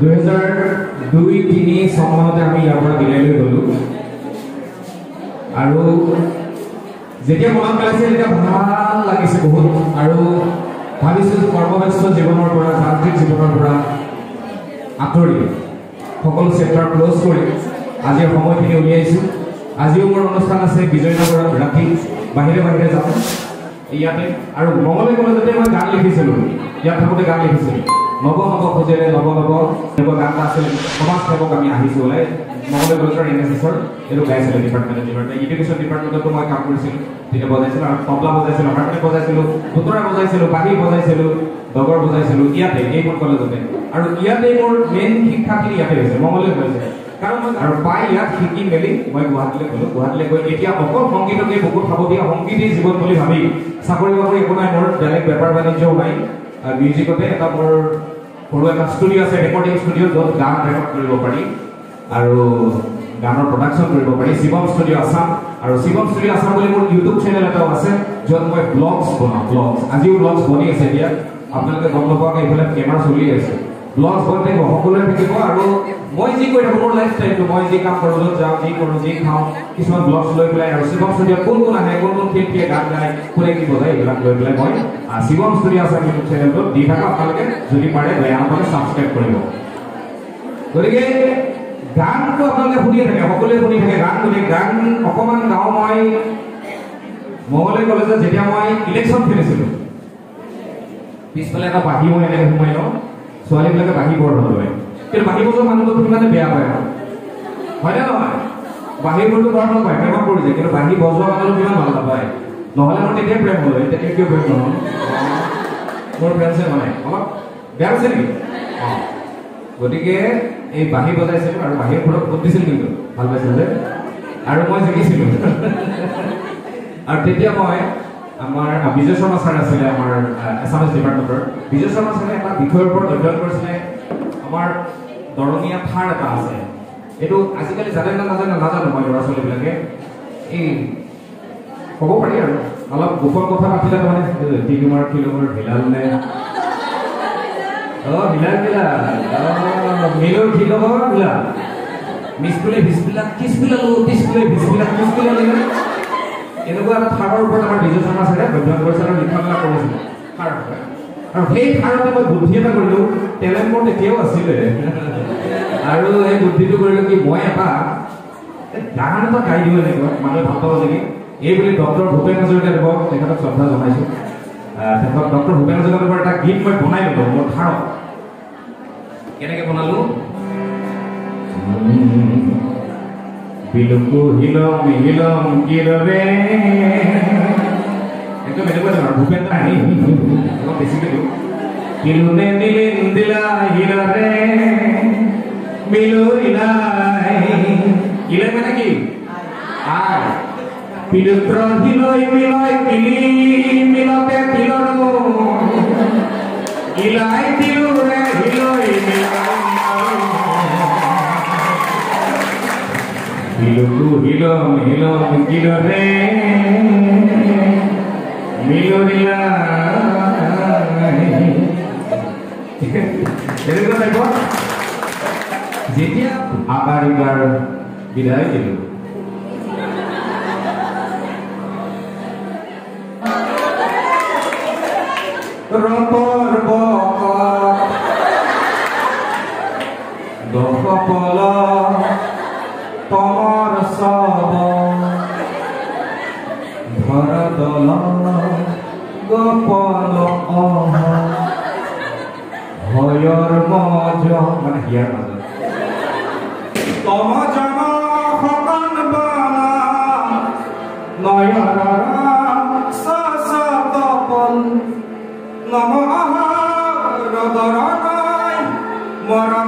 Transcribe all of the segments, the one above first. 2002-03 সম্মানতে আমি ইয়াপৰা দিলেলৈ গলো আৰু যেতিয়া মন পাইছে এটা ভাল লাগিছে বহুত আৰু ভাবিছো কৰ্মব্যস্ত জীৱনৰ পৰা যান্ত্ৰিক জীৱনৰ পৰা আঁতৰি সকলো চেপ্টাৰ ক্লোজ কৰি আজি সময়খিনি উলিয়াইছো আজিও মোৰ অনুষ্ঠান আছে বিজয়নগৰৰ ৰাতি বাহিৰে বাহিৰে যাম ইয়াতে আৰু মঙলে কোনোতে মই গান লিখিছিলো ইয়াত থাকোতে গান লিখিছিলো নব খোজেৰে নব এনেকুৱা গান আছিল সমাজ সেৱক আমি আহিছো ওলাই মঙলে কোনোতৰ এনএছএছৰ এইটো গাইছিলো ডিপাৰ্টমেণ্ট এডুকেশ্যন ডিপাৰ্টমেণ্টতো মই কাম কৰিছিলোঁ তেতিয়া বজাইছিলোঁ আৰু তবলা বজাইছিলোঁ হাৰমনিয়াম বজাইছিলোঁ বুটৰা বজাইছিলোঁ বাঁহী বজাইছিলোঁ ডগৰ বজাইছিলোঁ ইয়াতে এইবোৰ কলেজতে আৰু ইয়াতে মোৰ মেইন শিক্ষাখিনি ইয়াতে হৈছে মঙলে হৈছে কাৰণ মই আৰু পাই ইয়াত শিকি মেলি মই গুৱাহাটীলৈ গ'লোঁ গুৱাহাটীলৈ গৈ এতিয়া অকল সংগীতকে বুকুত খাব দিয়া সংগীতেই জীৱন বুলি ভাবি চাকৰি বাকৰি একো নাই মোৰ বেলেগ বেপাৰ বাণিজ্যও নাই মিউজিকতে এটা মোৰ সৰু এটা ষ্টুডিঅ' আছে ৰেকৰ্ডিং ষ্টুডিঅ' য'ত গান ৰেকৰ্ড কৰিব পাৰি আৰু গানৰ প্ৰডাকশ্যন কৰিব পাৰি শিৱম ষ্টুডিঅ' আছাম আৰু শিৱম ষ্টুডিঅ' আছাম বুলি মোৰ ইউটিউব চেনেল এটাও আছে য'ত মই ব্লগছ বনাওঁ ব্লগছ আজিও ব্লগছ বনি আছে এতিয়া আপোনালোকে গম নোপোৱাকৈ এইফালে কেমেৰা চলি আছে ব্লগছ বন থাকিব সকলোৱে থাকিব আৰু মই যি কৰি থাকোঁ মোৰ লাইফ ষ্টাইলটো মই যি কাম কৰোঁ য'ত যাওঁ যি কৰোঁ যি খাওঁ কিছুমান ব্লগছ লৈ পেলাই আৰু শিৱম ষ্টুডিঅ'ত কোন কোন আহে কোন কোন কেতিয়া গান গায় কোনে কি বজায় এইবিলাক লৈ পেলাই মই শিৱম ষ্টুডিঅ' আছাম ইউটিউব চেনেলটোত দি থাকা আপোনালোকে যদি পাৰে বেয়া নাপালে ছাবস্ক্ৰাইব কৰিব গতিকে গানটো আপোনালোকে শুনিয়ে থাকে সকলোৱে শুনি থাকে গান গতিকে গান অকণমান গাওঁ মই মঙলে কলেজত যেতিয়া মই ইলেকশ্যন খেলিছিলোঁ পিছফালে এটা বাঁহী মই এনেকৈ সোমাই লওঁ ছোৱালীবিলাকে বাঁহী বৰ ভাল পায় কিন্তু বাঁহী বজোৱা মানুহটো সিমানে বেয়া পায় হয়নে নহয় বাঁহীবোৰতো ভাল নাপায় প্ৰেমত পৰি যায় কিন্তু বাঁহী বজোৱা মানুহটো কিমান ভাল নাপায় নহ'লে মোৰ তেতিয়াই প্ৰেম হ'ল তেতিয়া কিয় প্ৰেম নহ'ল মোৰ ফ্ৰেণ্ডছে মানে অলপ বেয়া হৈছে নেকি অঁ গতিকে এই বাঁহী বজাইছিলোঁ আৰু বাঁহীৰ ফলত ভোট দিছিল কিন্তু ভাল পাইছিলোঁ যে আৰু মই জিকিছিলোঁ আৰু তেতিয়া মই আমাৰ বিজয় শৰ্মা ছাৰ আছিলে আমাৰ এছামিছ ডিপাৰ্টমেণ্টৰ বিজয় শৰ্মা ছাৰে এটা বিষয়ৰ ওপৰত অধ্যয়ন কৰিছিলে আমাৰ দৰণীয়া থাৰ এটা আছে এইটো আজিকালি জানে না নাজানে নাজানো মই ল'ৰা ছোৱালীবিলাকে এই ক'ব পাৰি আৰু অলপ গোপন কথা পাতিলে মানে টিলিমাৰ ফিলমৰ ভিলাল নে অঁ ভিলাল ভিলাল মিলৰ ফিলমৰ ভিলাল মিছপিলে ভিছপিলা কিছপিলালো পিছপিলে ভিছপিলা কিছপিলা এনেকুৱা এটা থাৰৰ ওপৰত আমাৰ বিজয় শৰ্মা ছাৰে অধ্যয়ন কৰিছে আৰু লিখা কৰিছিলে থাৰ আৰু সেই থাৰতে মই বুদ্ধি এটা কৰিলোঁ টেলেণ্ট মোৰ তেতিয়াও আছিলে আৰু সেই বুদ্ধিটো কৰিলোঁ কি মই এটা গান এটা গাই দিওঁ এনেকুৱা মানুহে ভাল পাব নেকি এই বুলি ডক্টৰ ভূপেন হাজৰিকাদেৱক তেখেতক শ্ৰদ্ধা জনাইছোঁ তেখেতক ডক্টৰ ভূপেন হাজৰিকাদেৱৰ এটা গীত মই বনাই ল'লোঁ মোৰ থাৰত কেনেকৈ বনালোঁ বিলুকু হিলম হিলম কিৰবে একদম এনেকুৱা ধৰণৰ ভূপেন আহি অলপ বেছিকৈ দিওঁ কিলোনে দিলেন দিলা হিলৰে মিলৰিলাই কিলে মানে কি আই বিলুত্ৰ হিলৈ মিলাই কিলি মিলতে কিলৰো ইলাই তিৰুৰে হিলৈ মিলাই বিলুকু হিলম হিলম কিলৰে মিলৰিলাই এনেকুৱা টাইপৰ যেতিয়া আকাৰিকাৰ বিদায় দিলোঁ ৰতৰ বকল তমৰ চব ধৰতল গপল হয়ৰ মজ মানে হিয়াৰ মাজত তমজন সকন বানা নয়ৰ সপল নম ৰদৰ মৰণ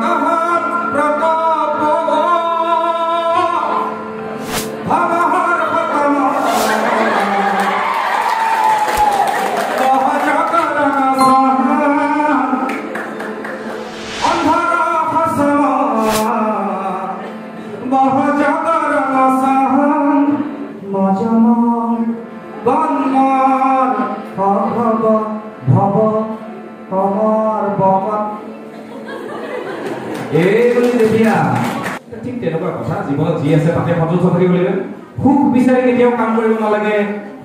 জীবন জি আছে তাতে ফজল চৌধুৰী বলিবেন খুব বিচাৰে কেতিয়াও কাম কৰিব নালাগে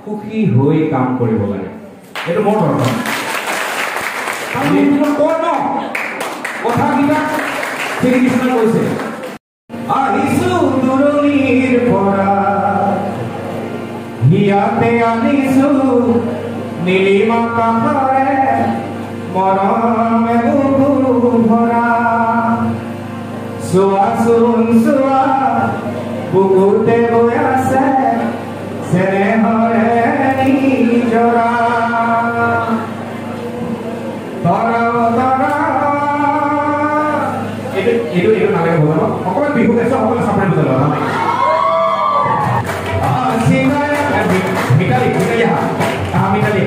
খুকি হৈ কাম কৰিব লাগে এটো মোৰ ধৰ্ম আমি কোনো কৰ্ম কথা কিবা শ্ৰীকৃষ্ণ কৈছে আহিছো দুৰণীৰ পৰা হিয়াতে আহিছো নীলিমা কাপৰে মৰমে বুকু ভৰা Suasun sua bukute boyase senehore ni jora tara itu namanya bola pokoknya bihu besok pokoknya sampai betul lah sehingga mikali ya kami tadi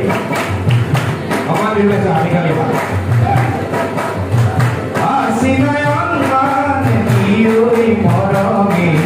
pokoknya bihu besok mikali ya sehingga আমাৰ এনেকে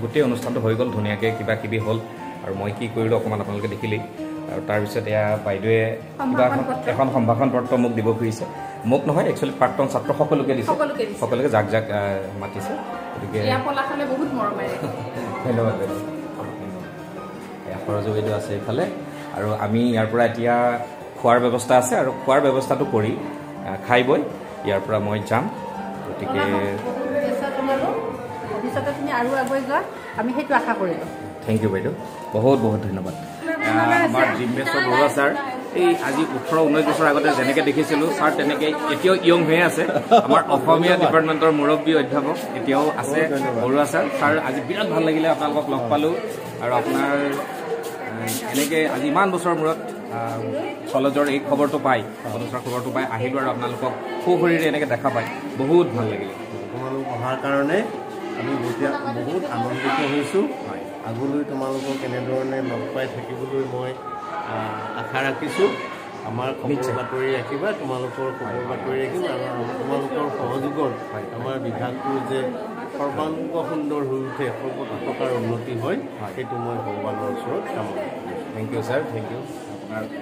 গোটেই অনুষ্ঠানটো হৈ গল ধুনিয়াকে কিবা কিবি হল আৰু মই কি কৰিলো অকমান আপোনালোকে দেখিলে আৰু তাৰ পিছত ইয়া বাইদয়ে কিবা এখন সম্ভাষণ পত্ৰ মোক দিব খুজিছে মোক নহয় একচুয়ালি প্ৰাক্তন ছাত্ৰ সকলোকে দিছে সকলোকে জাক জাক মাতিছে গতিকে ইয়া পলাখলে বহুত মৰমাৰে ধন্যবাদ ইয়াৰ পৰজুবিটো আছে ইফালে আৰু আমি ইয়াৰ পৰা এতিয়া খোৱাৰ ব্যৱস্থা আছে আৰু খোৱাৰ ব্যৱস্থাটো কৰি খাই বৈ ইয়াৰ পৰা মই যাম গতিকে সাথে তুমি আৰু আগৈ যোৱা আমি হেতু আশা কৰিলো থ্যাংক ইউ বাইদেউ বহুত বহুত ধন্যবাদ আমাৰ জিমমেশ্বৰ বৰুৱা স্যাৰ এই আজি 19 বছৰ আগতে যেনেকে দেখিছিলো স্যাৰ তেনেকে এতিয়াও ইয়ং হৈ আছে আমাৰ অসমীয়া ডিপাৰ্টমেন্টৰ মুৰব্বী অধ্যাপক এতিয়াও আছে বৰুৱা স্যাৰ স্যাৰ আজি বিৰাট ভাল লাগিলে আপোনালোকক লগ পালো আৰু আপোনাৰ এনেকে আজি ইমান বছৰ মুৰত কলেজৰ এই খবৰটো পাই কলেজৰ খবৰটো পাই আহিলো আৰু আপোনালোকক খুবৰিৰে এনেকে দেখা পাই বহুত ভাল লাগিলে তোমালোক অহাৰ কাৰণে আমি বহুত আনন্দিত হৈছো আগলৈ তোমালোকক কেনেধৰণে লগ পাই থাকিবলৈ মই আশা ৰাখিছো আমাৰ খবৰ বাতৰি ৰাখিবা তোমালোকৰ খবৰ বাতৰি ৰাখিবা আৰু তোমালোকৰ সহযোগত আমাৰ বিভাগটো যে সৰ্বাংগ সুন্দৰ হৈ উঠে সৰ্বপ্ৰকাৰ উন্নতি হয় সেইটো মই ভগৱানৰ ওচৰত কামনা কৰিছো thank you sir thank you আপোনাৰ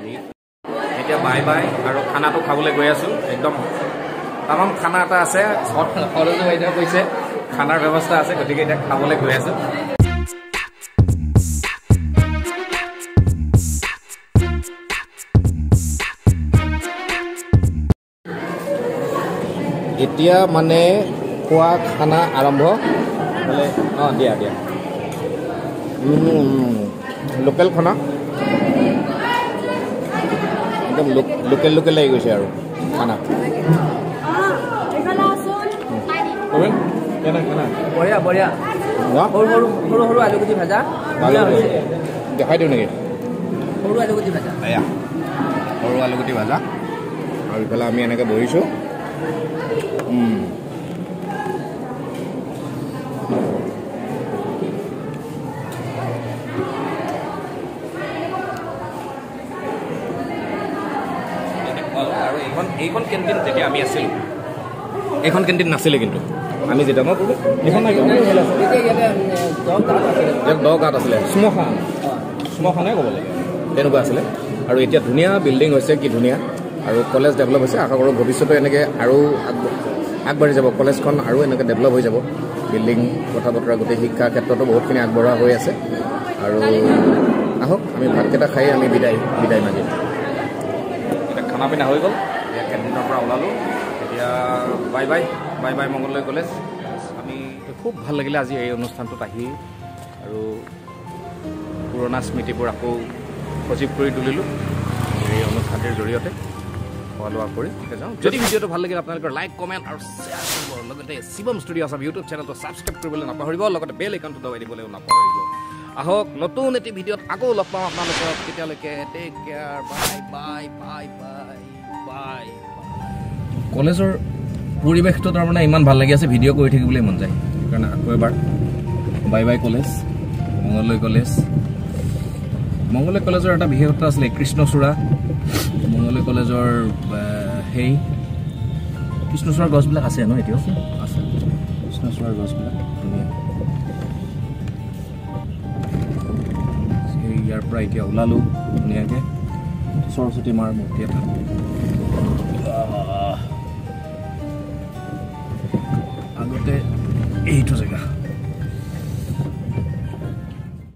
এতিয়া বাই বাই আৰু খানাটো খাবলৈ গৈ আছো একদম তামাম খানা এটা আছে সৰজু বাইদেউ কৈছে খানাৰ ব্যৱস্থা আছে গতিকে এতিয়া খাবলৈ গৈ আছো এতিয়া মানে খোৱা খানা আৰম্ভ মানে দিয়া দিয়া লোকেল খানা একদম লোকেল লোকেল লাগি গৈছে আৰু খানা বঢ়িয়া বঢ়িয়া সৰু সৰু আলুগুটি ভাজা দেখাই দিওঁ নেকি সৰু আলুগুটি ভাজা আৰু এইফালে আমি এনেকৈ বহিছোঁ আৰু এইখন কেণ্টিন যেতিয়া আমি আছিলোঁ এইখন কেণ্টিন নাছিলে কিন্তু আমি যেতিয়া মই ক'লোঁ এইখন দ গাঁত আছিলে স্মশানে ক'ব লাগে তেনেকুৱা আছিলে আৰু এতিয়া ধুনীয়া বিল্ডিং হৈছে কি ধুনীয়া আৰু কলেজ ডেভেলপ হৈছে আশা কৰোঁ ভৱিষ্যতে এনেকৈ আৰু আগবাঢ়ি যাব কলেজখন আৰু এনেকৈ ডেভেলপ হৈ যাব বিল্ডিং কথা বতৰা গোটেই শিক্ষাৰ ক্ষেত্ৰতো বহুতখিনি আগবঢ়া হৈ আছে আৰু আহক আমি ভাতকেইটা খাই আমি বিদায় মাগিম এতিয়া খানা পিনা হৈ গ'ল এতিয়া কেণ্টিনৰ পৰা ওলালোঁ এতিয়া bye bye bye bye Mangaldai college আমি খুব ভাল লাগিলে আজি এই অনুষ্ঠানটোত আহি আৰু পুৰণা স্মৃতিবোৰ আকৌ সজীৱ কৰি তুলিলোঁ এই অনুষ্ঠানটিৰ জৰিয়তে ফল' আপ কৰি যাওঁ যদি ভিডিঅ'টো ভাল লাগিলে আপোনালোকৰ লাইক কমেণ্ট আৰু শ্বেয়াৰ কৰিব লগতে শিৱম ষ্টুডিঅ' আছে ইউটিউব চেনেলটো ছাবস্ক্ৰাইব কৰিবলৈ নাপাহৰিব লগতে বেল আইকনটো দবাই দিবলৈও নাপাহৰিব আহক নতুন এটি ভিডিঅ'ত আকৌ লগ পাম আপোনালোকক তেতিয়ালৈকে tech care bye bye bye bye bye কলেজৰ পৰিৱেশটো তাৰমানে ইমান ভাল লাগি আছে ভিডিঅ' কৰি থাকিবলৈ মন যায় কাৰণ আকৌ এবাৰ bye bye college Mangaldai college Mangaldai কলেজৰ এটা বিশেষত্ব আছিলে কৃষ্ণচূড়া মংগলদৈ কলেজৰ সেই কৃষ্ণচূড়াৰ গছবিলাক আছে ন এতিয়াও আছে কৃষ্ণচূড়াৰ গছবিলাক ইয়াৰ পৰা এতিয়া ওলালোঁ ধুনীয়াকৈ সৰস্বতী মাৰ মূৰ্তি এটা